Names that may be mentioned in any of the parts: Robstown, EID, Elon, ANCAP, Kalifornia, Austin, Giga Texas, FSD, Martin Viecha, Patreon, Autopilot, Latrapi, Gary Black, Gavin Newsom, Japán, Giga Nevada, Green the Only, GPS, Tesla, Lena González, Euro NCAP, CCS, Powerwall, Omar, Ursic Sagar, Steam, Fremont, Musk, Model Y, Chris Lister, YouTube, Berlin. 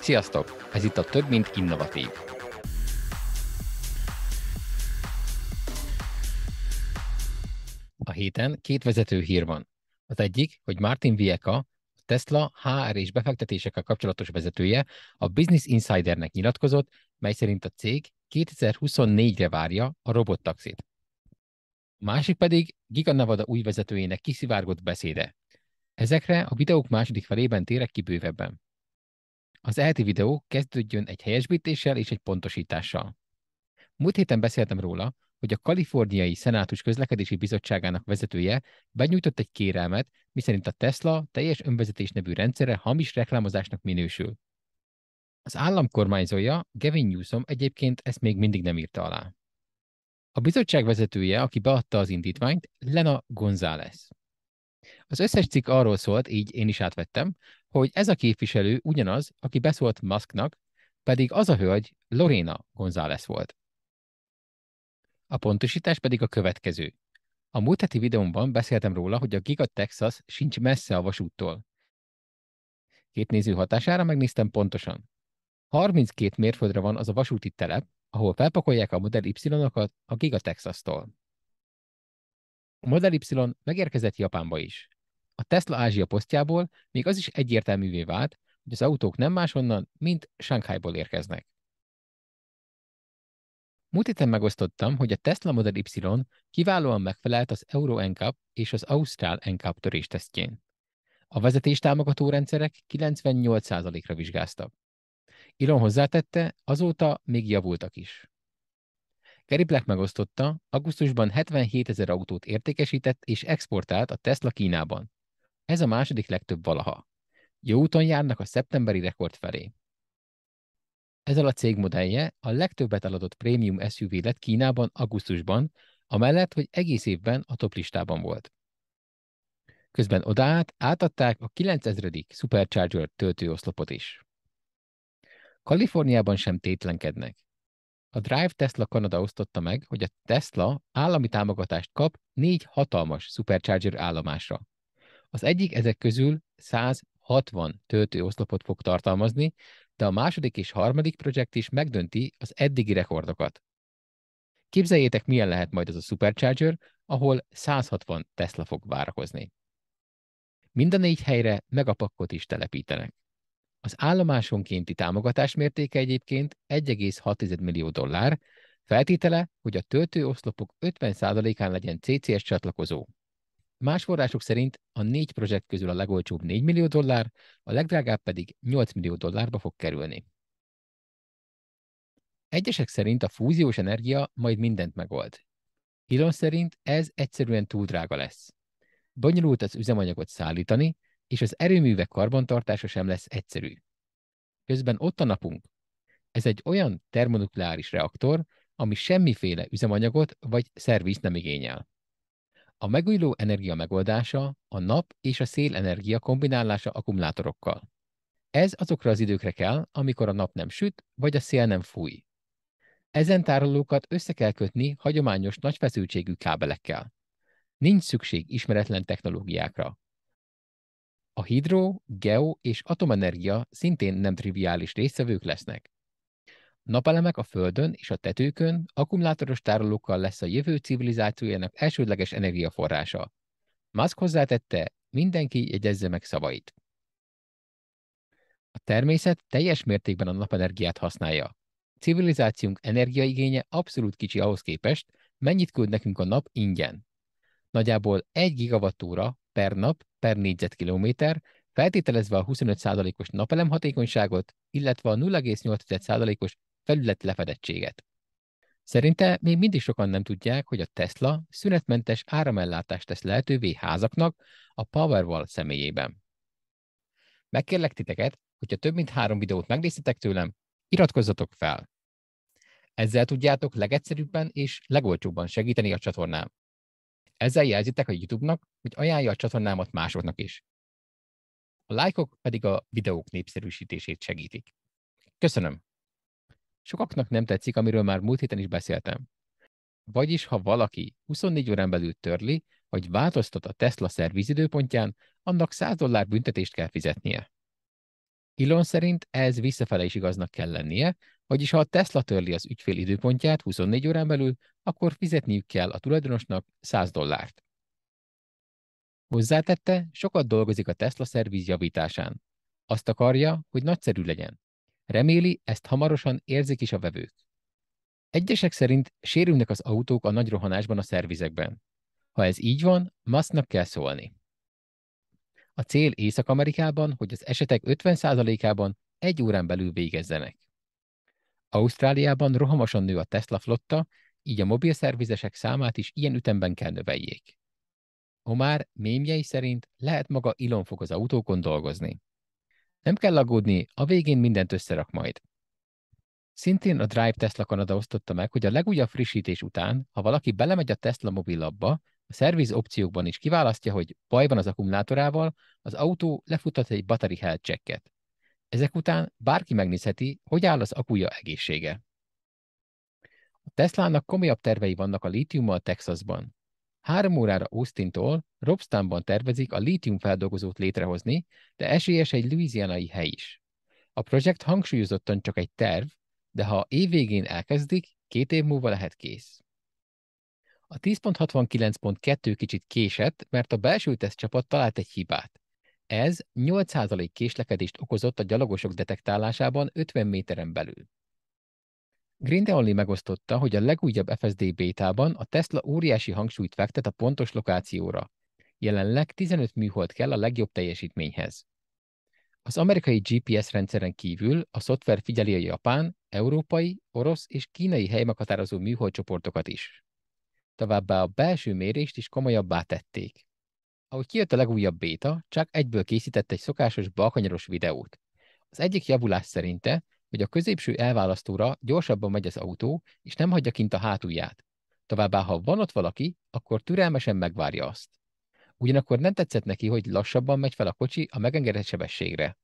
Sziasztok! Ez itt a Több mint Innovatív. A héten két vezető hír van. Az egyik, hogy Martin Viecha, a Tesla HR és befektetésekkel kapcsolatos vezetője a Business Insidernek nyilatkozott, mely szerint a cég 2024-re várja a robottaxit. A másik pedig Giga Nevada új vezetőjének kiszivárgott beszéde. Ezekre a videók második felében térek ki bővebben. Az elti videó kezdődjön egy helyesbítéssel és egy pontosítással. Múlt héten beszéltem róla, hogy a Kaliforniai Szenátus Közlekedési Bizottságának vezetője benyújtott egy kérelmet, miszerint a Tesla teljes önvezetés nevű rendszere hamis reklámozásnak minősül. Az államkormányzója, Gavin Newsom egyébként ezt még mindig nem írta alá. A bizottság vezetője, aki beadta az indítványt, Lena González. Az összes cikk arról szólt, így én is átvettem, hogy ez a képviselő ugyanaz, aki beszólt Musknak, pedig az a hölgy Lorena González volt. A pontosítás pedig a következő. A múlt heti videómban beszéltem róla, hogy a Giga Texas sincs messze a vasúttól. Két néző hatására megnéztem pontosan. 32 mérföldre van az a vasúti telep, ahol felpakolják a Model Y-okat a Giga Texas-tól. A Model Y megérkezett Japánba is. A Tesla Ázsia posztjából még az is egyértelművé vált, hogy az autók nem máshonnan, mint Shanghaiból érkeznek. Múlt héten megosztottam, hogy a Tesla Model Y kiválóan megfelelt az Euro NCAP és az Ausztrál ANCAP töréstesztjén. A vezetéstámogató rendszerek 98%-ra vizsgáztak. Elon hozzátette, azóta még javultak is. Gary Black megosztotta, augusztusban 77 000 autót értékesített és exportált a Tesla Kínában. Ez a második legtöbb valaha. Jó úton járnak a szeptemberi rekord felé. Ezzel a cég modellje a legtöbbet eladott prémium SUV lett Kínában augusztusban, amellett, hogy egész évben a toplistában volt. Közben odaát átadták a 9000. Supercharger töltőoszlopot is. Kaliforniában sem tétlenkednek. A Drive Tesla Kanada osztotta meg, hogy a Tesla állami támogatást kap 4 hatalmas Supercharger állomásra. Az egyik ezek közül 160 töltőoszlopot fog tartalmazni, de a második és harmadik projekt is megdönti az eddigi rekordokat. Képzeljétek, milyen lehet majd az a Supercharger, ahol 160 Tesla fog várakozni. Mind a 4 helyre megapakkot is telepítenek. Az állomásonkénti támogatás mértéke egyébként 1,6 millió dollár, feltétele, hogy a töltőoszlopok 50%-án legyen CCS csatlakozó. Más források szerint a 4 projekt közül a legolcsóbb 4 millió dollár, a legdrágább pedig 8 millió dollárba fog kerülni. Egyesek szerint a fúziós energia majd mindent megold. Elon szerint ez egyszerűen túl drága lesz. Bonyolult az üzemanyagot szállítani, és az erőművek karbantartása sem lesz egyszerű. Közben ott a napunk. Ez egy olyan termonukleáris reaktor, ami semmiféle üzemanyagot vagy szervizt nem igényel. A megújuló energia megoldása a nap és a szélenergia kombinálása akkumulátorokkal. Ez azokra az időkre kell, amikor a nap nem süt, vagy a szél nem fúj. Ezen tárolókat össze kell kötni hagyományos nagy feszültségű kábelekkel. Nincs szükség ismeretlen technológiákra. A hidró, geo és atomenergia szintén nem triviális résztvevők lesznek. Napelemek a földön és a tetőkön akkumulátoros tárolókkal lesz a jövő civilizációjának elsődleges energiaforrása. Musk hozzátette, mindenki jegyezze meg szavait. A természet teljes mértékben a napenergiát használja. Civilizációnk energiaigénye abszolút kicsi ahhoz képest, mennyit küld nekünk a nap ingyen. Nagyjából 1 gigavattóra per nap per négyzetkilométer, feltételezve a 25%-os napelem hatékonyságot, illetve a 0,8%-os felület lefedettséget. Szerinte még mindig sokan nem tudják, hogy a Tesla szünetmentes áramellátást tesz lehetővé házaknak a Powerwall személyében. Megkérlek titeket, hogyha több mint 3 videót megnéztetek tőlem, iratkozzatok fel! Ezzel tudjátok legegyszerűbben és legolcsóbban segíteni a csatornám. Ezzel jelzitek a YouTube-nak, hogy ajánlja a csatornámat másoknak is. A lájkok pedig a videók népszerűsítését segítik. Köszönöm! Sokaknak nem tetszik, amiről már múlt héten is beszéltem. Vagyis, ha valaki 24 órán belül törli, vagy változtat a Tesla szervizidőpontján, annak $100 büntetést kell fizetnie. Elon szerint ez visszafele is igaznak kell lennie, vagyis ha a Tesla törli az ügyfél időpontját 24 órán belül, akkor fizetniük kell a tulajdonosnak $100. Hozzátette, sokat dolgozik a Tesla szerviz javításán. Azt akarja, hogy nagyszerű legyen. Reméli, ezt hamarosan érzik is a vevők. Egyesek szerint sérülnek az autók a nagy rohanásban a szervizekben. Ha ez így van, Musknak kell szólni. A cél Észak-Amerikában, hogy az esetek 50%-ában 1 órán belül végezzenek. Ausztráliában rohamosan nő a Tesla flotta, így a mobil szervizesek számát is ilyen ütemben kell növeljék. Omar mémjei szerint lehet maga Elon fog az autókon dolgozni. Nem kell aggódni, a végén mindent összerak majd. Szintén a Drive Tesla Kanada osztotta meg, hogy a legújabb frissítés után, ha valaki belemegy a Tesla mobillapba, a szerviz opciókban is kiválasztja, hogy baj van az akkumulátorával, az autó lefuttat egy battery health checket. Ezek után bárki megnézheti, hogy áll az akkuja egészsége. A Teslának komolyabb tervei vannak a lítiummal Texasban. 3 órára Austintól Robstownban tervezik a lítium feldolgozót létrehozni, de esélyes egy louisianai hely is. A projekt hangsúlyozottan csak egy terv, de ha évvégén elkezdik, 2 év múlva lehet kész. A 10.69.2 kicsit késett, mert a belső tesztcsapat talált egy hibát. Ez 8% késlekedést okozott a gyalogosok detektálásában 50 méteren belül. Green the Only megosztotta, hogy a legújabb FSD bétában a Tesla óriási hangsúlyt fektet a pontos lokációra. Jelenleg 15 műhold kell a legjobb teljesítményhez. Az amerikai GPS rendszeren kívül a szoftver figyeli a japán, európai, orosz és kínai helymeghatározó műholdcsoportokat is. Továbbá a belső mérést is komolyabbá tették. Ahogy kijött a legújabb béta, csak egyből készített egy szokásos balkanyaros videót. Az egyik javulás szerinte, hogy a középső elválasztóra gyorsabban megy az autó, és nem hagyja kint a hátulját. Továbbá, ha van ott valaki, akkor türelmesen megvárja azt. Ugyanakkor nem tetszett neki, hogy lassabban megy fel a kocsi a megengedett sebességre.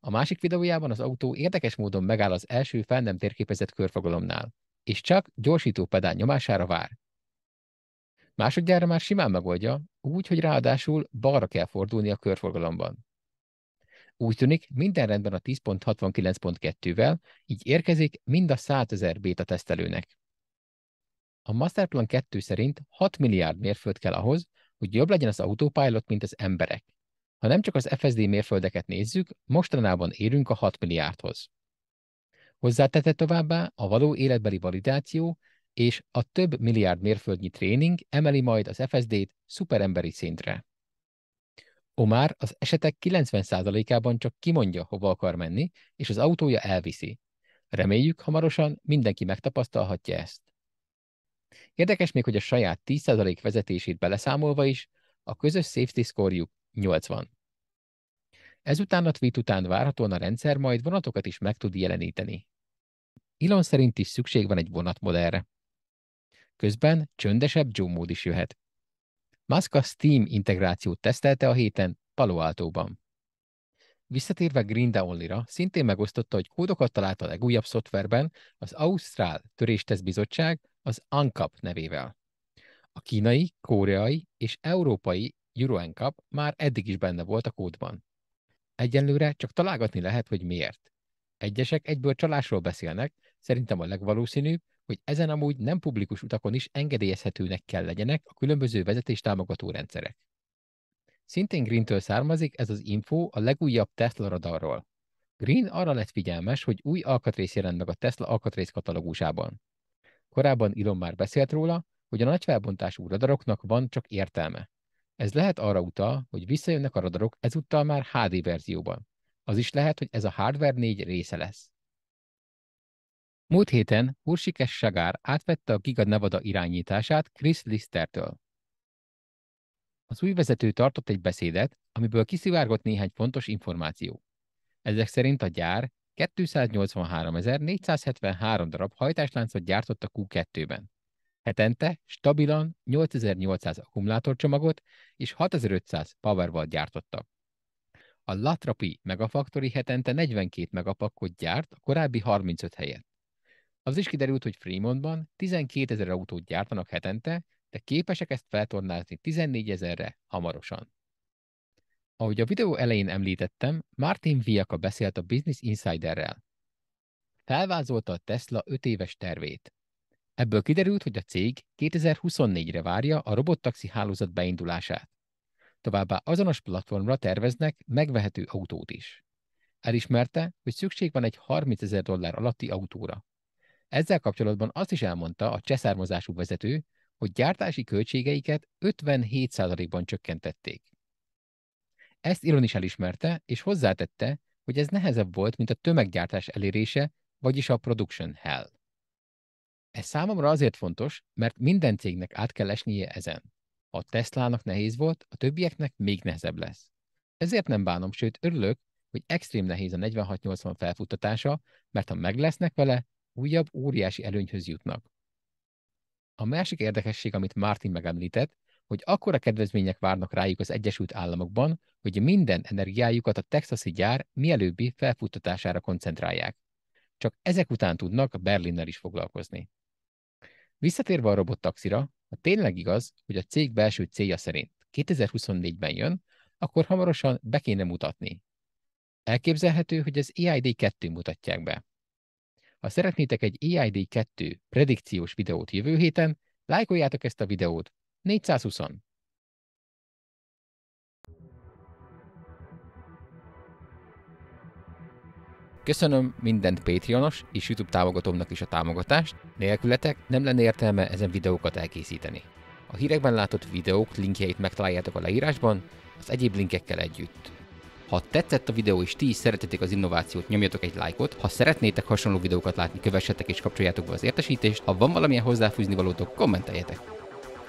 A másik videójában az autó érdekes módon megáll az első fel nem térképezett körfogalomnál, és csak gyorsítópedál nyomására vár. Másodjára már simán megoldja, úgy, hogy ráadásul balra kell fordulni a körforgalomban. Úgy tűnik, minden rendben a 10.69.2-vel, így érkezik mind a 100 000 béta tesztelőnek. A Masterplan 2 szerint 6 milliárd mérföld kell ahhoz, hogy jobb legyen az autopilot, mint az emberek. Ha nem csak az FSD mérföldeket nézzük, mostanában érünk a 6 milliárdhoz. Hozzátette továbbá a való életbeli validáció és a több milliárd mérföldnyi tréning emeli majd az FSD-t szuperemberi szintre. Omar az esetek 90%-ában csak kimondja, hova akar menni, és az autója elviszi. Reméljük, hamarosan mindenki megtapasztalhatja ezt. Érdekes még, hogy a saját 10% vezetését beleszámolva is, a közös safety score-juk 80. Ezután a tweet után várhatóan a rendszer majd vonatokat is meg tud jeleníteni. Elon szerint is szükség van egy vonatmodellre. Közben csöndesebb Joe mód is jöhet. Musk a Steam integrációt tesztelte a héten Palo Altoban. Visszatérve Green the Only-ra, szintén megosztotta, hogy kódokat talált a legújabb szoftverben az Ausztrál Töréstesztbizottság az ANCAP nevével. A kínai, koreai és európai Euro NCAP már eddig is benne volt a kódban. Egyenlőre csak találgatni lehet, hogy miért. Egyesek egyből csalásról beszélnek, szerintem a legvalószínűbb, hogy ezen amúgy nem publikus utakon is engedélyezhetőnek kell legyenek a különböző vezetéstámogató rendszerek. Szintén Greentől származik ez az info a legújabb Tesla radarról. Green arra lett figyelmes, hogy új alkatrész jelent meg a Tesla alkatrész katalógusában. Korábban Elon már beszélt róla, hogy a nagy felbontású radaroknak van csak értelme. Ez lehet arra utal, hogy visszajönnek a radarok ezúttal már HD verzióban. Az is lehet, hogy ez a Hardware 4 része lesz. Múlt héten Ursic Sagar átvette a Giga Nevada irányítását Chris Listertől. Az új vezető tartott egy beszédet, amiből kiszivárgott néhány fontos információ. Ezek szerint a gyár 283.473 darab hajtásláncot gyártott a Q2-ben. Hetente stabilan 8.800 akkumulátorcsomagot és 6.500 Powerwall gyártottak. A Latrapi Megafactory hetente 42 megapakkot gyárt a korábbi 35 helyett. Az is kiderült, hogy Fremontban 12.000 autót gyártanak hetente, de képesek ezt feltornázni 14.000-re hamarosan. Ahogy a videó elején említettem, Martin Viecha beszélt a Business Insiderrel. Felvázolta a Tesla 5 éves tervét. Ebből kiderült, hogy a cég 2024-re várja a robottaxi hálózat beindulását. Továbbá azonos platformra terveznek megvehető autót is. Elismerte, hogy szükség van egy $30,000 alatti autóra. Ezzel kapcsolatban azt is elmondta a cseh származású vezető, hogy gyártási költségeiket 57%-ban csökkentették. Ezt Elon is elismerte, és hozzátette, hogy ez nehezebb volt, mint a tömeggyártás elérése, vagyis a production hell. Ez számomra azért fontos, mert minden cégnek át kell esnie ezen. Ha a Teslának nehéz volt, a többieknek még nehezebb lesz. Ezért nem bánom, sőt örülök, hogy extrém nehéz a 4680 felfuttatása, mert ha meglesznek vele, újabb óriási előnyhöz jutnak. A másik érdekesség, amit Martin megemlített, hogy akkora kedvezmények várnak rájuk az Egyesült Államokban, hogy minden energiájukat a texasi gyár mielőbbi felfuttatására koncentrálják. Csak ezek után tudnak Berlinnel is foglalkozni. Visszatérve a robottaxira, ha tényleg igaz, hogy a cég belső célja szerint 2024-ben jön, akkor hamarosan be kéne mutatni. Elképzelhető, hogy az EID 2 mutatják be. Ha szeretnétek egy EID 2 predikciós videót jövő héten, lájkoljátok ezt a videót. 420. Köszönöm minden Patreonos és YouTube támogatómnak is a támogatást, nélkületek nem lenne értelme ezen videókat elkészíteni. A hírekben látott videók linkjeit megtaláljátok a leírásban, az egyéb linkekkel együtt. Ha tetszett a videó és ti is szeretitek az innovációt, nyomjatok egy lájkot, ha szeretnétek hasonló videókat látni, kövessetek és kapcsoljátok be az értesítést, ha van valamilyen hozzáfűzni valótok, kommenteljetek!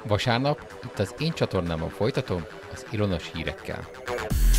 Vasárnap itt az én csatornámon folytatom az Elonos hírekkel.